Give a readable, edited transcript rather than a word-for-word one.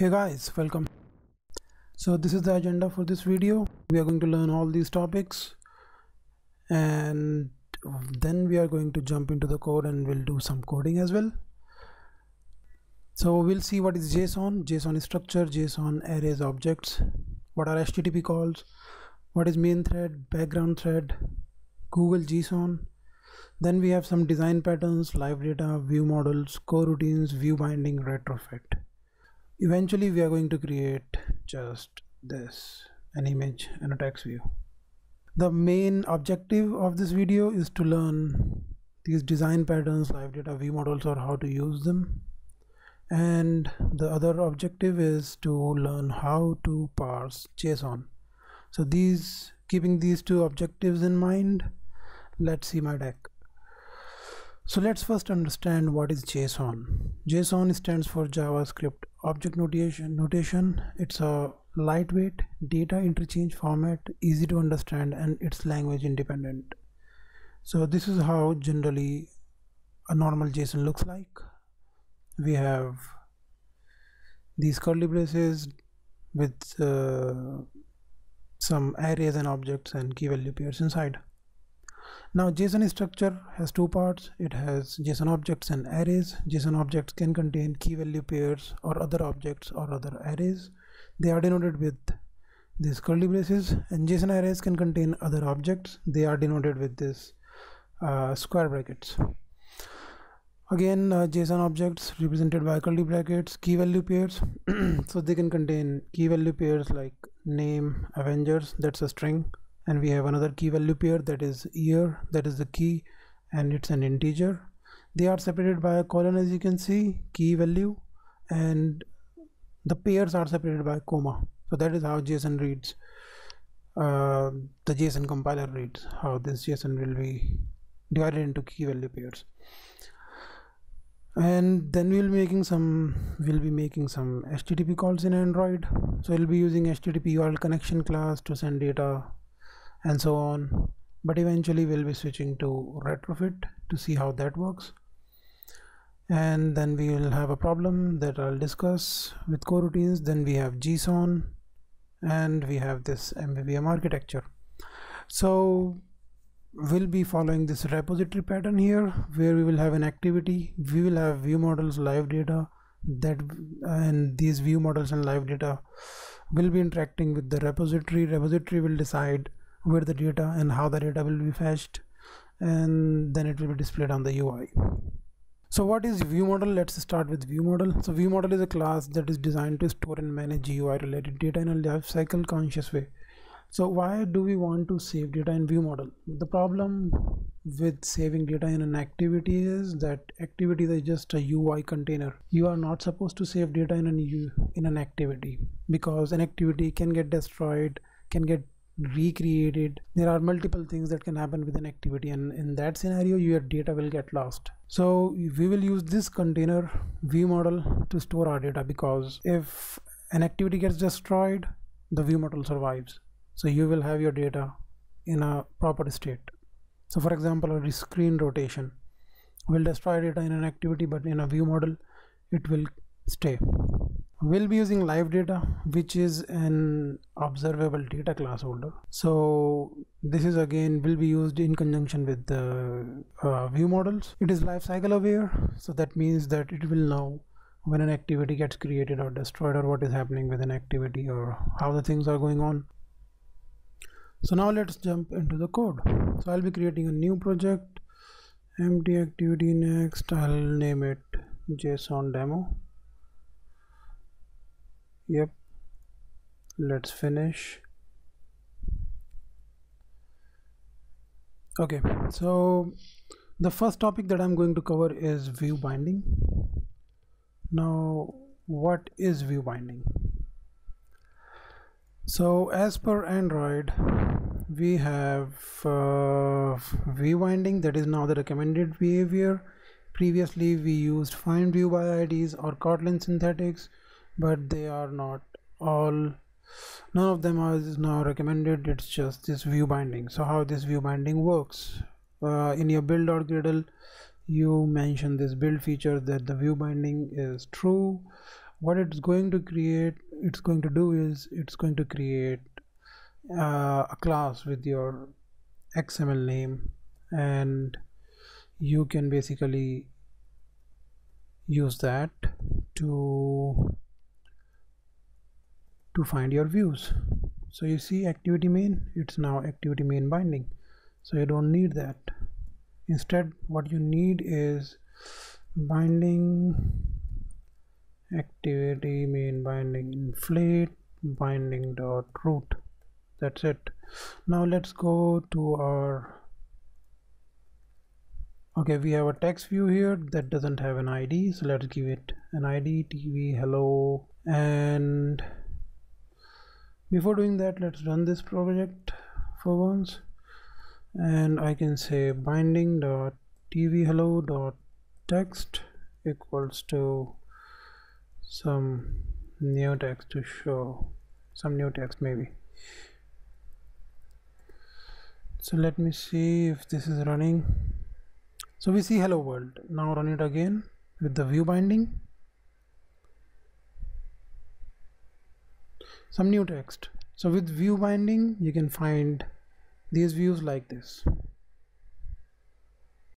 Hey guys, welcome. So this is the agenda for this video. We are going to learn all these topics and then we are going to jump into the code and we'll do some coding as well. So we'll see what is JSON, JSON structure, JSON arrays, objects, what are HTTP calls, what is main thread, background thread, Google JSON. Then we have some design patterns, live data, view models, coroutines, view binding, retrofit. Eventually we are going to create just this, an image and a text view. The main objective of this video is to learn these design patterns, live data, view models, or how to use them. And the other objective is to learn how to parse JSON. So keeping these two objectives in mind, let's see my deck. So let's first understand what is JSON. JSON stands for JavaScript Object Notation. It's a lightweight data interchange format, easy to understand, and it's language independent. So this is how generally a normal JSON looks like. We have these curly braces with some arrays and objects and key value pairs inside. Now JSON structure has two parts. It has JSON objects and arrays. JSON objects can contain key value pairs or other objects or other arrays. They are denoted with these curly braces, and JSON arrays can contain other objects. They are denoted with this square brackets. Again, JSON objects represented by curly brackets, key value pairs. So they can contain key value pairs like name, Avengers, that's a string. And we have another key value pair, that is year, that is the key, and it's an integer. They are separated by a colon, as you can see, key value, and the pairs are separated by a comma. So that is how JSON reads, the JSON compiler reads, how this JSON will be divided into key value pairs. And then we'll be making some HTTP calls in Android. So we'll be using HTTP URL connection class to send data, and so on. But eventually we'll be switching to retrofit to see how that works, and then we will have a problem that I'll discuss with coroutines. Then we have JSON, and we have this MVVM architecture. So we'll be following this repository pattern here, where we will have an activity, we will have view models, live data, and these view models and live data will be interacting with the repository will decide where the data and how the data will be fetched, and then it will be displayed on the UI. So what is view model? Let's start with view model. So view model is a class that is designed to store and manage UI related data in a lifecycle conscious way. So why do we want to save data in view model? The problem with saving data in an activity is that activity is just a UI container. You are not supposed to save data in an activity, because an activity can get destroyed, can get recreated. There are multiple things that can happen with an activity, and in that scenario your data will get lost. So we will use this container view model to store our data, because if an activity gets destroyed, the view model survives. So you will have your data in a proper state. So for example, a screen rotation will destroy data in an activity, but in a view model it will stay. We'll be using live data, which is an observable data class holder. So this is again will be used in conjunction with the view models. It is lifecycle aware, so that means that it will know when an activity gets created or destroyed, or what is happening with an activity, or how the things are going on. So now let's jump into the code. So I'll be creating a new project, empty activity next. I'll name it JSON demo. Yep, let's finish. Okay, so the first topic that I'm going to cover is view binding. Now, what is view binding? So as per Android, we have view binding, that is now the recommended behavior. Previously we used findViewByIds or Kotlin synthetics, but they are not all, none of them is now recommended. It's just this view binding. So how this view binding works, in your build.gradle you mention this build feature that the view binding is true, what it's going to create, it's going to do is it's going to create a class with your XML name, and you can basically use that to find your views. So you see activity main, it's now activity main binding, so you don't need that. Instead what you need is binding activity main binding inflate binding dot root. That's it. Now let's go to our, okay, we have a text view here that doesn't have an ID, so let's give it an ID, TV, hello. And before doing that, let's run this project for once, and I can say binding dot TV hello dot text equals to some new text to show some new text maybe. So let me see if this is running. So we see hello world. Now run it again with the view binding. Some new text. So with view binding you can find these views like this.